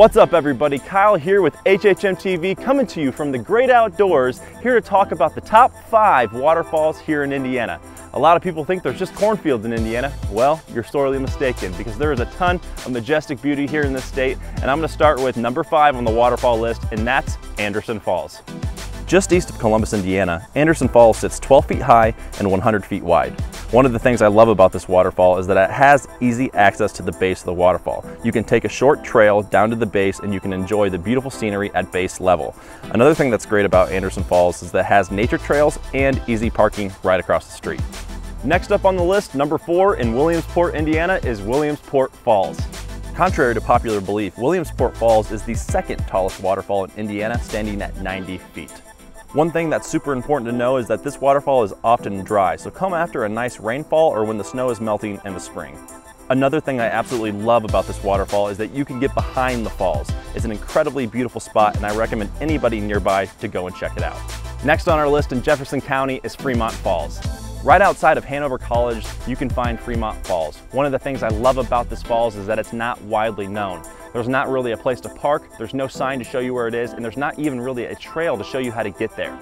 What's up everybody, Kyle here with HHM TV coming to you from the great outdoors, here to talk about the top 5 waterfalls here in Indiana. A lot of people think there's just cornfields in Indiana. Well, you're sorely mistaken because there is a ton of majestic beauty here in this state, and I'm going to start with number 5 on the waterfall list, and that's Anderson Falls. Just east of Columbus, Indiana, Anderson Falls sits 12 feet high and 100 feet wide. One of the things I love about this waterfall is that it has easy access to the base of the waterfall. You can take a short trail down to the base and you can enjoy the beautiful scenery at base level. Another thing that's great about Anderson Falls is that it has nature trails and easy parking right across the street. Next up on the list, number 4 in Williamsport, Indiana, is Williamsport Falls. Contrary to popular belief, Williamsport Falls is the second tallest waterfall in Indiana, standing at 90 feet. One thing that's super important to know is that this waterfall is often dry, so come after a nice rainfall or when the snow is melting in the spring. Another thing I absolutely love about this waterfall is that you can get behind the falls. It's an incredibly beautiful spot, and I recommend anybody nearby to go and check it out. Next on our list in Jefferson County is Fremont Falls. Right outside of Hanover College, you can find Fremont Falls. One of the things I love about this falls is that it's not widely known. There's not really a place to park, there's no sign to show you where it is, and there's not even really a trail to show you how to get there.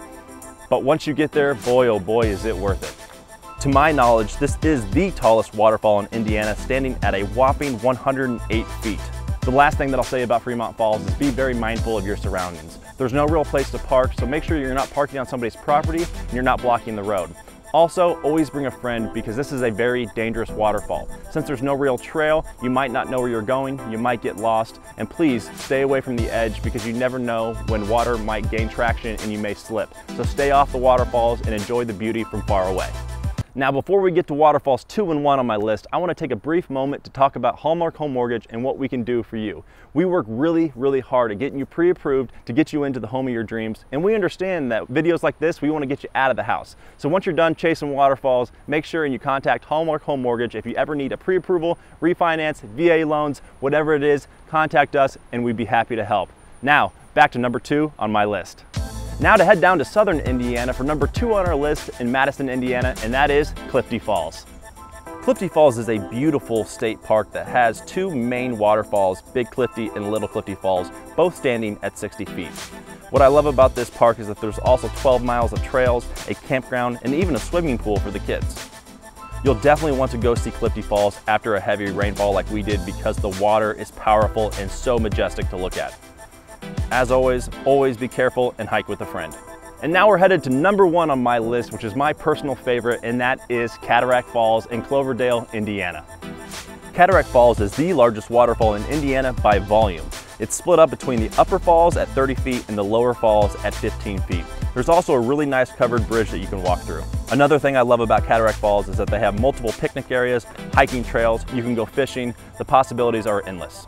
But once you get there, boy oh boy is it worth it. To my knowledge, this is the tallest waterfall in Indiana, standing at a whopping 108 feet. The last thing that I'll say about Fremont Falls is be very mindful of your surroundings. There's no real place to park, so make sure you're not parking on somebody's property and you're not blocking the road. Also, always bring a friend because this is a very dangerous waterfall. Since there's no real trail, you might not know where you're going, you might get lost, and please stay away from the edge because you never know when water might gain traction and you may slip. So stay off the waterfalls and enjoy the beauty from far away. Now, before we get to waterfalls 2 and 1 on my list, I want to take a brief moment to talk about Hallmark Home Mortgage and what we can do for you. We work really, really hard at getting you pre-approved to get you into the home of your dreams. And we understand that videos like this, we want to get you out of the house. So once you're done chasing waterfalls, make sure and you contact Hallmark Home Mortgage. If you ever need a pre-approval, refinance, VA loans, whatever it is, contact us and we'd be happy to help. Now, back to number 2 on my list. Now to head down to southern Indiana for number 2 on our list in Madison, Indiana, and that is Clifty Falls. Clifty Falls is a beautiful state park that has 2 main waterfalls, Big Clifty and Little Clifty Falls, both standing at 60 feet. What I love about this park is that there's also 12 miles of trails, a campground, and even a swimming pool for the kids. You'll definitely want to go see Clifty Falls after a heavy rainfall like we did because the water is powerful and so majestic to look at. As always, always be careful and hike with a friend. And now we're headed to number 1 on my list, which is my personal favorite, and that is Cataract Falls in Cloverdale, Indiana. Cataract Falls is the largest waterfall in Indiana by volume. It's split up between the upper falls at 30 feet and the lower falls at 15 feet. There's also a really nice covered bridge that you can walk through. Another thing I love about Cataract Falls is that they have multiple picnic areas, hiking trails, you can go fishing, the possibilities are endless.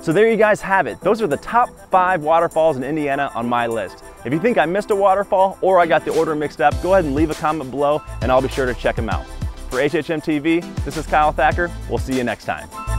So there you guys have it. Those are the top 5 waterfalls in Indiana on my list. If you think I missed a waterfall or I got the order mixed up, go ahead and leave a comment below and I'll be sure to check them out. For HHM TV, this is Kyle Thacker. We'll see you next time.